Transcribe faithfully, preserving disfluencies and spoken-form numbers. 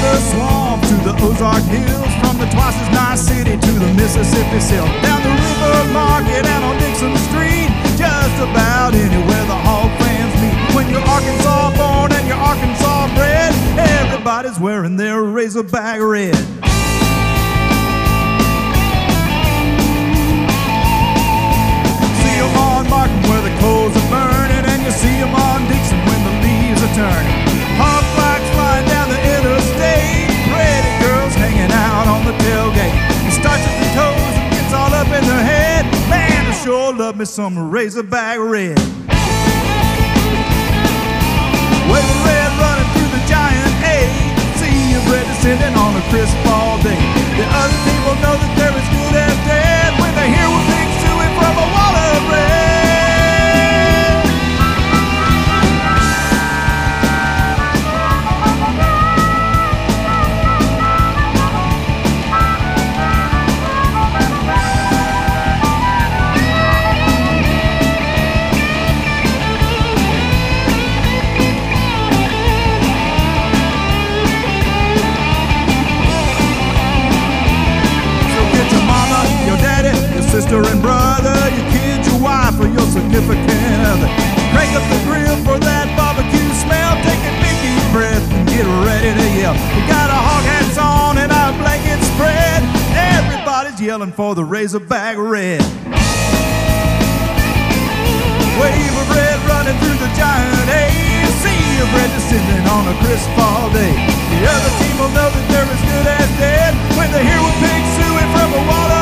the swamp to the Ozark Hills, from the twice as nice city to the Mississippi Sill, down the river market and on Dixon Street, just about anywhere the hog fans meet. When you're Arkansas born and you're Arkansas bred, everybody's wearing their Razorback Red. See 'em on Martin where the coals are burning, and you see 'em on Dixon when the leaves are turning. Hog flags flying down the interstate, pretty girls hanging out on the tailgate. It starts at the toes and gets all up in their head. Man, I sure love me some Razorback Red. With the red running through the giant A, see 'em red descending on a crisp fall day. The other people know that they're as good as dead when they hear what things do it from a wall of red. Sister and brother, your kid, your wife, or your significant other. Crank up the grill for that barbecue smell. Take a big deep breath and get ready to yell. We got our hog hats on and our blankets spread. Everybody's yelling for the Razorback Red. Wave of red running through the giant A, sea of red descending on a crisp fall day. The other team will know that they're as good as dead when they hear what pigs suing from a wall.